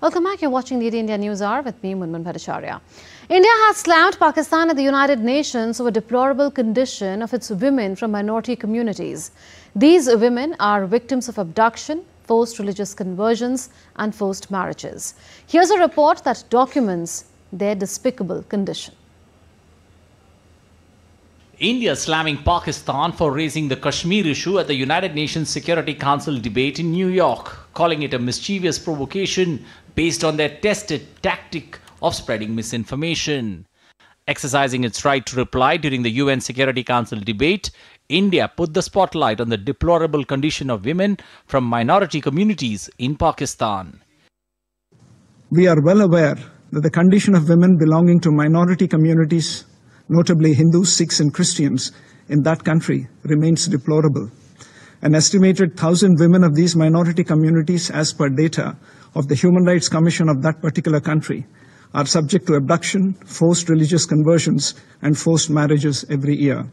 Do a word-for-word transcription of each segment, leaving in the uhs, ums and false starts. Welcome back. You're watching D D India News Hour with me, Munmun Bhattacharya. India has slammed Pakistan at the United Nations over deplorable condition of its women from minority communities. These women are victims of abduction, forced religious conversions and forced marriages. Here's a report that documents their despicable condition. India slamming Pakistan for raising the Kashmir issue at the United Nations Security Council debate in New York, calling it a mischievous provocation based on their tested tactic of spreading misinformation. Exercising its right to reply during the U N Security Council debate, India put the spotlight on the deplorable condition of women from minority communities in Pakistan. We are well aware that the condition of women belonging to minority communities, notably Hindus, Sikhs and Christians in that country, remains deplorable. An estimated one thousand women of these minority communities, as per data of the Human Rights Commission of that particular country, are subject to abduction, forced religious conversions and forced marriages every year.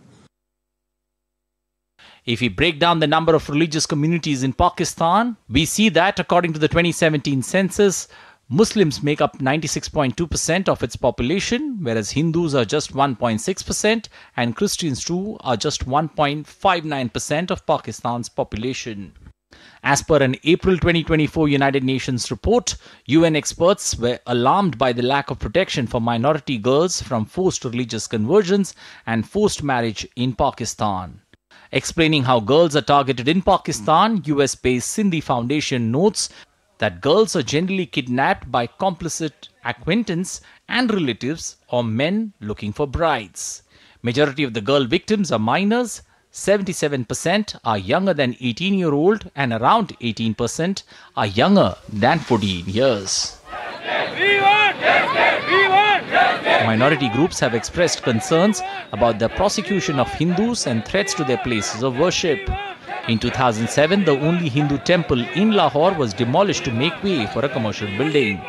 If we break down the number of religious communities in Pakistan, we see that according to the twenty seventeen census, Muslims make up ninety-six point two percent of its population, whereas Hindus are just one point six percent and Christians too are just one point five nine percent of Pakistan's population. As per an April twenty twenty-four United Nations report, U N experts were alarmed by the lack of protection for minority girls from forced religious conversions and forced marriage in Pakistan. Explaining how girls are targeted in Pakistan, U S-based Sindhi Foundation notes that girls are generally kidnapped by complicit acquaintance and relatives or men looking for brides. Majority of the girl victims are minors, seventy-seven percent are younger than eighteen year old and around eighteen percent are younger than fourteen years. We want justice! We want justice! Minority groups have expressed concerns about the prosecution of Hindus and threats to their places of worship. In two thousand seven, the only Hindu temple in Lahore was demolished to make way for a commercial building.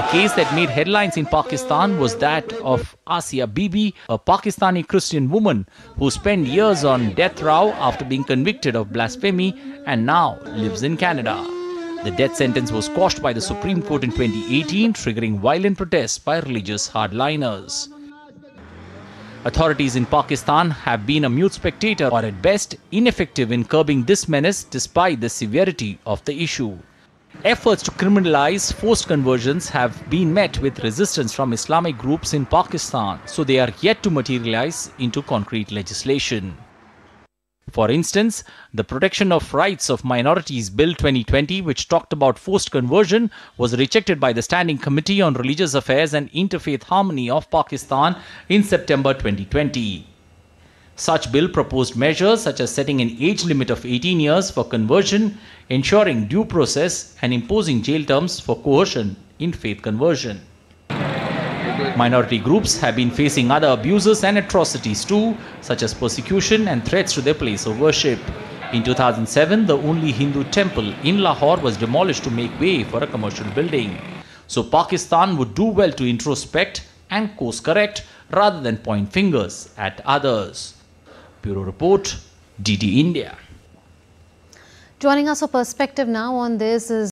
A case that made headlines in Pakistan was that of Asia Bibi, a Pakistani Christian woman who spent years on death row after being convicted of blasphemy and now lives in Canada. The death sentence was quashed by the Supreme Court in twenty eighteen, triggering violent protests by religious hardliners. Authorities in Pakistan have been a mute spectator or at best ineffective in curbing this menace despite the severity of the issue. Efforts to criminalize forced conversions have been met with resistance from Islamic groups in Pakistan, so they are yet to materialize into concrete legislation. For instance, the Protection of Rights of Minorities Bill twenty twenty, which talked about forced conversion, was rejected by the Standing Committee on Religious Affairs and Interfaith Harmony of Pakistan in September twenty twenty. Such bill proposed measures such as setting an age limit of eighteen years for conversion, ensuring due process and imposing jail terms for coercion in faith conversion. Minority groups have been facing other abuses and atrocities too, such as persecution and threats to their place of worship. In two thousand seven, the only Hindu temple in Lahore was demolished to make way for a commercial building. So Pakistan would do well to introspect and course correct rather than point fingers at others. Bureau Report, D D India. Joining us for perspective now on this is